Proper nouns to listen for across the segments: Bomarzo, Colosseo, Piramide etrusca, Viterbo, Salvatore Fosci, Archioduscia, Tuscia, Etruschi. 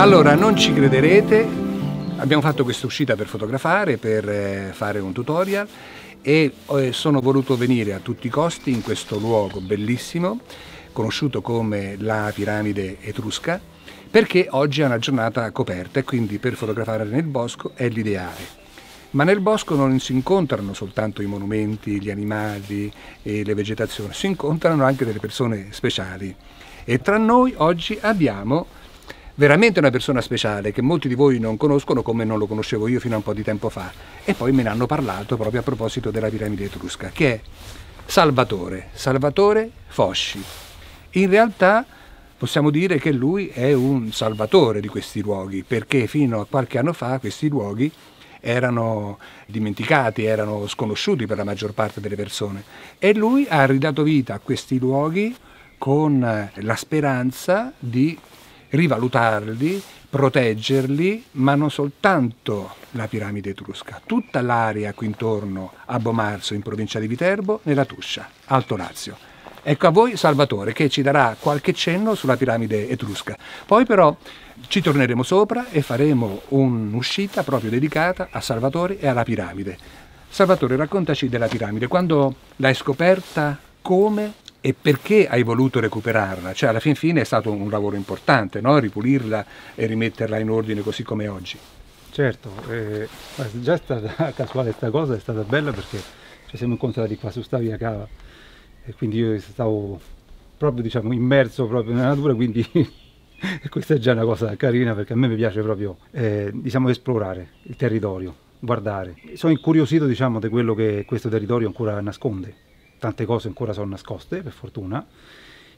Allora, non ci crederete, abbiamo fatto questa uscita per fotografare, per fare un tutorial e sono voluto venire a tutti i costi in questo luogo bellissimo, conosciuto come la piramide etrusca, perché oggi è una giornata coperta e quindi per fotografare nel bosco è l'ideale. Ma nel bosco non si incontrano soltanto i monumenti, gli animali e le vegetazioni, si incontrano anche delle persone speciali. E tra noi oggi abbiamo veramente una persona speciale che molti di voi non conoscono, come non lo conoscevo io fino a un po' di tempo fa. E poi me ne hanno parlato proprio a proposito della piramide etrusca, che è Salvatore Fosci. In realtà possiamo dire che lui è un salvatore di questi luoghi, perché fino a qualche anno fa questi luoghi erano dimenticati, erano sconosciuti per la maggior parte delle persone, e lui ha ridato vita a questi luoghi con la speranza di rivalutarli, proteggerli, ma non soltanto la piramide etrusca, tutta l'area qui intorno a Bomarzo, in provincia di Viterbo, nella Tuscia, Alto Lazio. Ecco a voi Salvatore, che ci darà qualche cenno sulla piramide etrusca. Poi però ci torneremo sopra e faremo un'uscita proprio dedicata a Salvatore e alla piramide. Salvatore, raccontaci della piramide, quando l'hai scoperta, come e perché hai voluto recuperarla? Cioè, alla fin fine è stato un lavoro importante, no? Ripulirla e rimetterla in ordine così come oggi. Certo, già è stata casuale questa cosa, è stata bella perché ci siamo incontrati qua su sta via Cava e quindi io stavo proprio, diciamo, immerso proprio nella natura, quindi questa è già una cosa carina perché a me mi piace proprio, diciamo, esplorare il territorio, guardare. Sono incuriosito, diciamo, di quello che questo territorio ancora nasconde, tante cose ancora sono nascoste, per fortuna,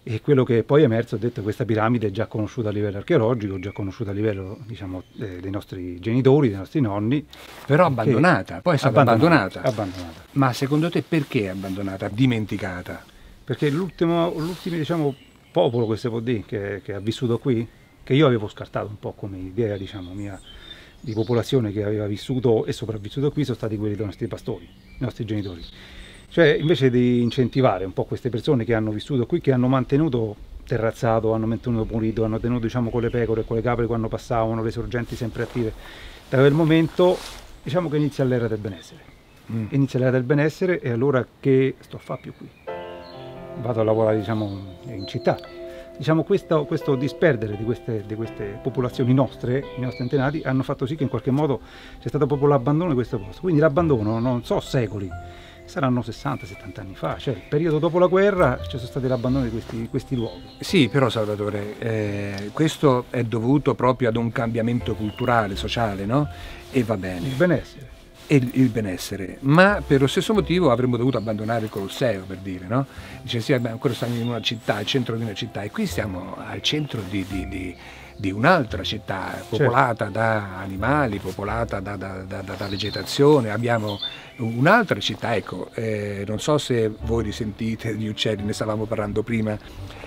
e quello che poi è emerso, ho detto, questa piramide è già conosciuta a livello archeologico, già conosciuta a livello, diciamo, dei nostri genitori, dei nostri nonni. Però abbandonata, poi è stata abbandonata. Ma secondo te perché abbandonata, dimenticata? Perché l'ultimo, diciamo, popolo, questo può dire, che ha vissuto qui, che io avevo scartato un po' come idea, diciamo, mia di popolazione che aveva vissuto e sopravvissuto qui, sono stati quelli dei nostri pastori, i nostri genitori. Cioè, invece di incentivare un po' queste persone che hanno vissuto qui, che hanno mantenuto terrazzato, hanno mantenuto pulito, hanno tenuto, diciamo, con le pecore, con le capre quando passavano, le sorgenti sempre attive, da quel momento, diciamo, che inizia l'era del benessere. Inizia l'era del benessere e allora che sto a fare più qui? Vado a lavorare, diciamo, in città. Diciamo, questo disperdere di queste popolazioni nostre, i nostri antenati, hanno fatto sì che in qualche modo c'è stato proprio l'abbandono di questo posto. Quindi l'abbandono, non so, secoli. Saranno 60-70 anni fa, cioè il periodo dopo la guerra ci sono stati l'abbandono di questi luoghi. Sì, però Salvatore, questo è dovuto proprio ad un cambiamento culturale, sociale, no? E va bene. Il benessere. Ma per lo stesso motivo avremmo dovuto abbandonare il Colosseo, per dire, no? Dice, sì, ancora stiamo in una città, al centro di una città, e qui stiamo al centro di un'altra città popolata, certo, da animali, popolata da vegetazione. Abbiamo un'altra città, ecco, non so se voi risentite gli uccelli, ne stavamo parlando prima,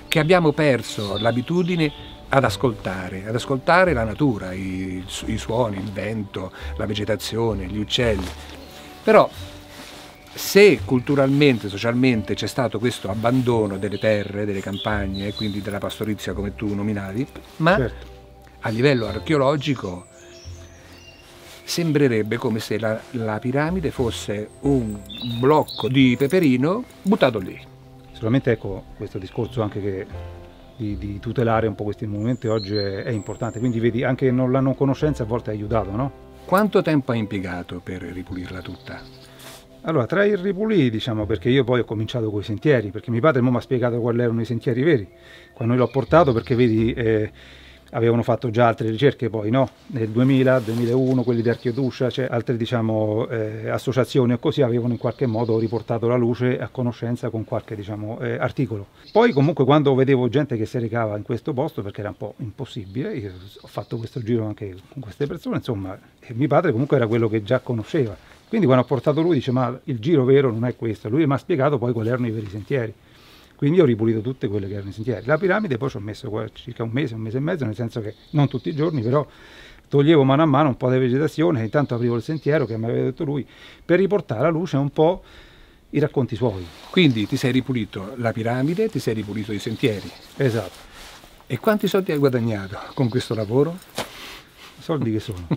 che abbiamo perso l'abitudine ad ascoltare la natura, i suoni, il vento, la vegetazione, gli uccelli. Però se culturalmente, socialmente c'è stato questo abbandono delle terre, delle campagne e quindi della pastorizia, come tu nominavi, ma certo, a livello archeologico sembrerebbe come se la piramide fosse un blocco di peperino buttato lì. Sicuramente, ecco, questo discorso anche che di tutelare un po' questi monumenti oggi è importante, quindi vedi anche la non conoscenza a volte ha aiutato, no? Quanto tempo hai impiegato per ripulirla tutta? Allora, tra i ripuliti, diciamo, perché io poi ho cominciato con i sentieri, perché mio padre mi ha spiegato quali erano i sentieri veri, quando l'ho portato, perché vedi, avevano fatto già altre ricerche poi, no? Nel 2000, 2001, quelli di Archioduscia, cioè altre, diciamo, associazioni o così, avevano in qualche modo riportato la luce a conoscenza con qualche, diciamo, articolo. Poi comunque quando vedevo gente che si recava in questo posto, perché era un po' impossibile, io ho fatto questo giro anche con queste persone, insomma, e mio padre comunque era quello che già conosceva. Quindi quando ha portato lui dice, ma il giro vero non è questo, lui mi ha spiegato poi quali erano i veri sentieri, quindi ho ripulito tutte quelle che erano i sentieri. La piramide poi ci ho messo circa un mese e mezzo, nel senso che non tutti i giorni, però toglievo mano a mano un po' di vegetazione e intanto aprivo il sentiero che mi aveva detto lui, per riportare alla luce un po' i racconti suoi. Quindi ti sei ripulito la piramide, ti sei ripulito i sentieri. Esatto. E quanti soldi hai guadagnato con questo lavoro? soldi che sono?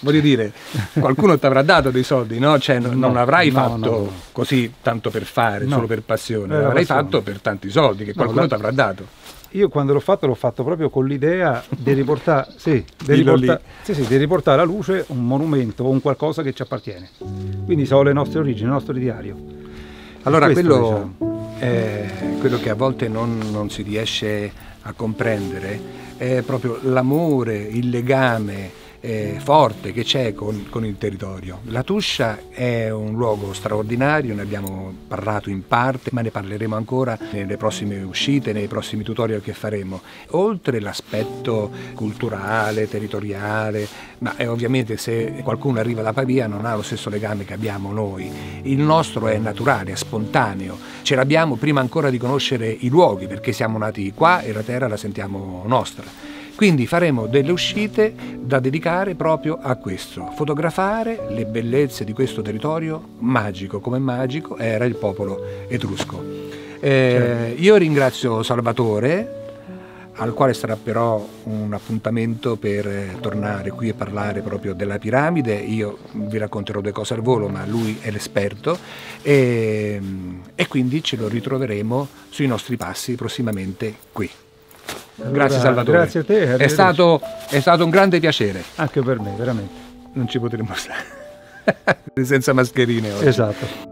Voglio dire, qualcuno ti avrà dato dei soldi, no? Cioè, non avrai fatto così tanto per fare, solo per passione, l'avrai fatto per tanti soldi che qualcuno ti avrà dato. Io quando l'ho fatto proprio con l'idea di riportare alla luce un monumento o un qualcosa che ci appartiene. Quindi so le nostre origini, il nostro diario. Allora, questo, diciamo, quello che a volte non si riesce a comprendere è proprio l'amore, il legame forte che c'è con il territorio. La Tuscia è un luogo straordinario, ne abbiamo parlato in parte, ma ne parleremo ancora nelle prossime uscite, nei prossimi tutorial che faremo. Oltre l'aspetto culturale, territoriale, ma ovviamente se qualcuno arriva da Pavia non ha lo stesso legame che abbiamo noi. Il nostro è naturale, è spontaneo, ce l'abbiamo prima ancora di conoscere i luoghi, perché siamo nati qua e la terra la sentiamo nostra. Quindi faremo delle uscite da dedicare proprio a questo, fotografare le bellezze di questo territorio magico, come magico era il popolo etrusco. Io ringrazio Salvatore, al quale sarà però un appuntamento per tornare qui e parlare proprio della piramide. Io vi racconterò due cose al volo, ma lui è l'esperto e quindi ce lo ritroveremo sui nostri passi prossimamente qui. Allora, grazie Salvatore. Grazie a te. È stato un grande piacere. Anche per me, veramente. Non ci potremmo stare senza mascherine oggi. Esatto.